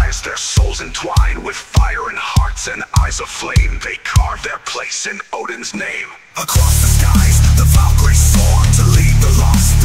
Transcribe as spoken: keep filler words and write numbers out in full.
eyes, their souls entwined with fire and hearts and eyes of flame. They carve their place in Odin's name. Across the skies, the Valkyries soar to lead the lost.